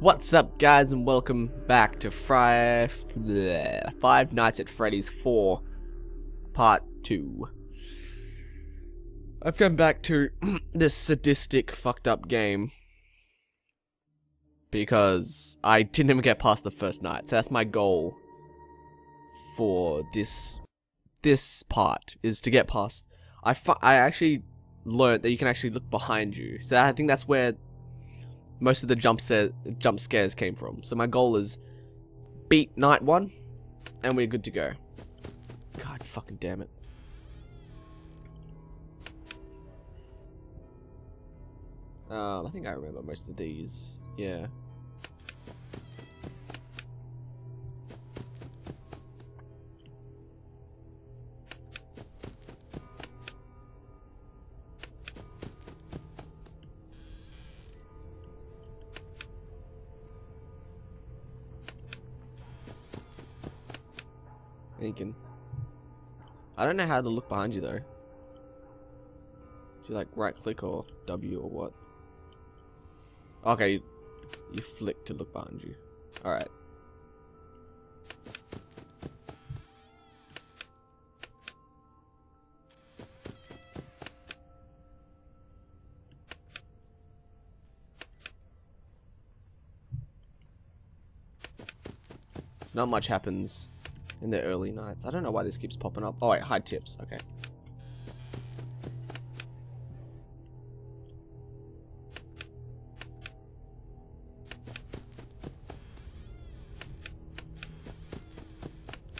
What's up, guys, and welcome back to Five Nights at Freddy's 4, Part 2. I've gone back to this sadistic, fucked up game because I didn't even get past the first night, so that's my goal for this part, is to get past. I actually learned that you can actually look behind you, so I think that's where most of the jump scares came from. So my goal is beat night 1 and we're good to go. God fucking damn it. I think I remember most of these. Yeah. Thinking. I don't know how to look behind you though. Do you like right click or W or what? Okay, you flick to look behind you. Alright. So not much happens in the early nights. I don't know why this keeps popping up. Oh wait, hide tips. Okay.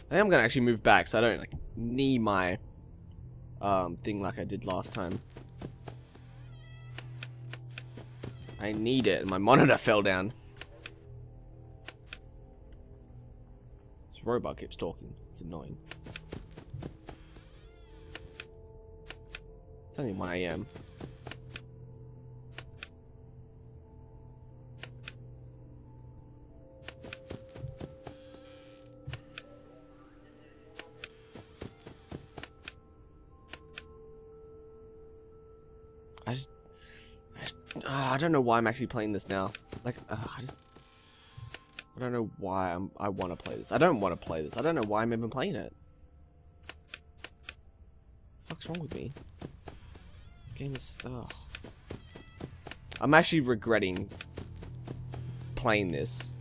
I think I'm gonna actually move back so I don't like knee my thing like I did last time. I need it. My monitor fell down. Robot keeps talking. It's annoying. It's only 1 AM. I don't know why I'm actually playing this now. Like, I don't know why I want to play this. I don't want to play this. I don't know why I'm even playing it. What the fuck's wrong with me? This game is... Oh. I'm actually regretting playing this.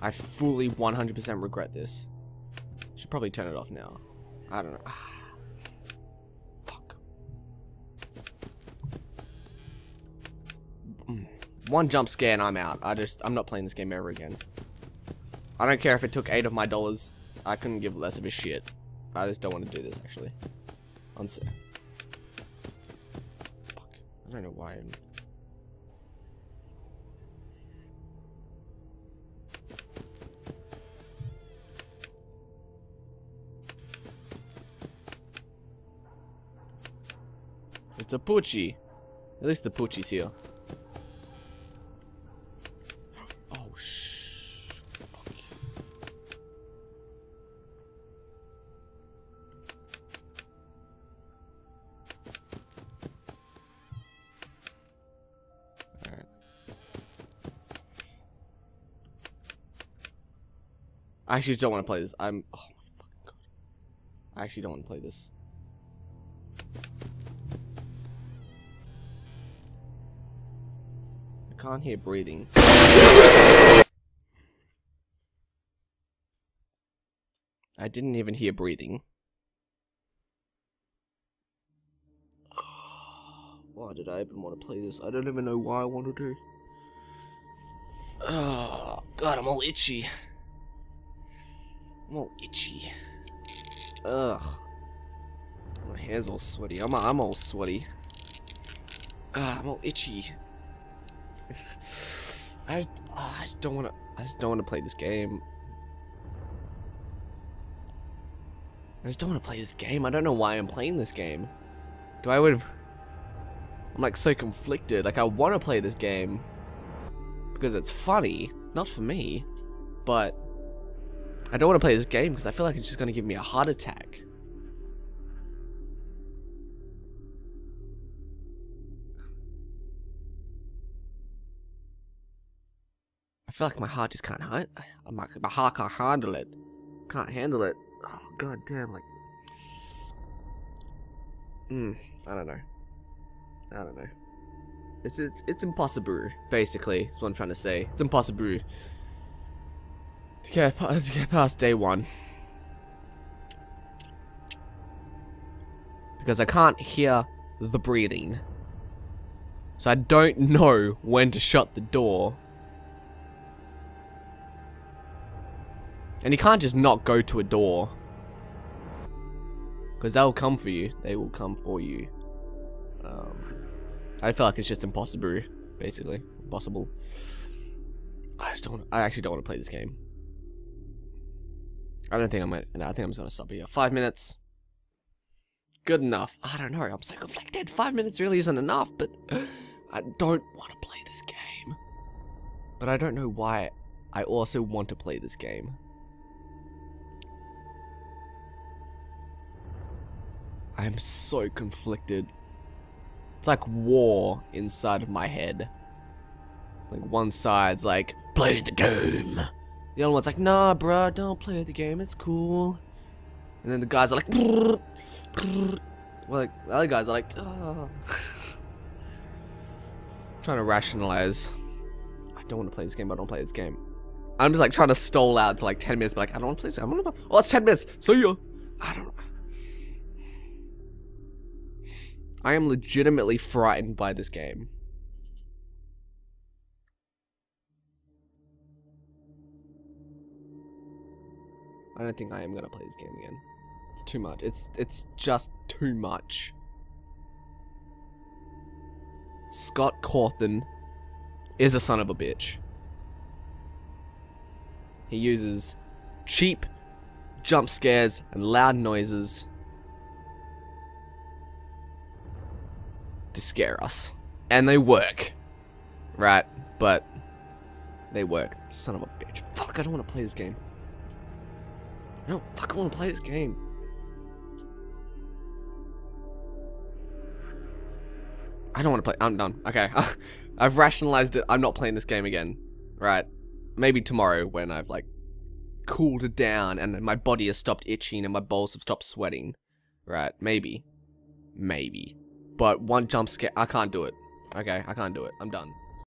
I fully 100% regret this. Should probably turn it off now. I don't know. Fuck. One jump scare and I'm out. I'm not playing this game ever again. I don't care if it took 8 of my dollars. I couldn't give less of a shit. I just don't want to do this, actually. Fuck. I don't know why. It's a Poochie. At least the Poochie's here. I actually don't want to play this. Oh my fucking god. I actually don't want to play this. I can't hear breathing. I didn't even hear breathing. Why did I even want to play this? I don't even know why I wanted to. Oh god, I'm all itchy. I'm all itchy. Ugh. My hair's all sweaty. I'm all sweaty. Ugh, I'm all itchy. I just don't want to. I just don't want to play this game. I just don't want to play this game. I don't know why I'm playing this game. I'm like so conflicted. Like I want to play this game because it's funny, not for me, but I don't want to play this game because I feel like it's just going to give me a heart attack. I feel like my heart just can't handle it. My heart can't handle it. Can't handle it. Oh, god damn, like... I don't know. I don't know. It's impossible, basically. That's what I'm trying to say. It's impossible to get past day one. Because I can't hear the breathing. So I don't know when to shut the door. And you can't just not go to a door. Because they'll come for you. They will come for you. I feel like it's just impossible, basically. Impossible. I actually don't want to play this game. I think I'm just gonna stop here. 5 minutes. Good enough. I don't know. I'm so conflicted. 5 minutes really isn't enough, but I don't want to play this game. But I don't know why I also want to play this game. I am so conflicted. It's like war inside of my head. Like one side's like, play the game. The other one's like, nah, bruh, don't play the game. It's cool. And then the guys are like, brrr, brrr. Well, like the other guys are like, oh. Trying to rationalize. I don't want to play this game. But I don't play this game. I'm just like trying to stall out for like 10 minutes. But like, I don't want to play this. Oh, it's 10 minutes. So you, I am legitimately frightened by this game. I don't think I am gonna play this game again. It's too much. It's just too much. Scott Cawthon is a son of a bitch. He uses cheap jump scares and loud noises to scare us, and they work, right? But they work. Son of a bitch. Fuck! I don't want to play this game. No, fuck, I want to play this game. I don't want to play. I'm done. Okay. I've rationalized it. I'm not playing this game again. Right. Maybe tomorrow when I've, like, cooled it down and my body has stopped itching and my balls have stopped sweating. Right. Maybe. Maybe. But one jump scare. I can't do it. Okay. I can't do it. I'm done.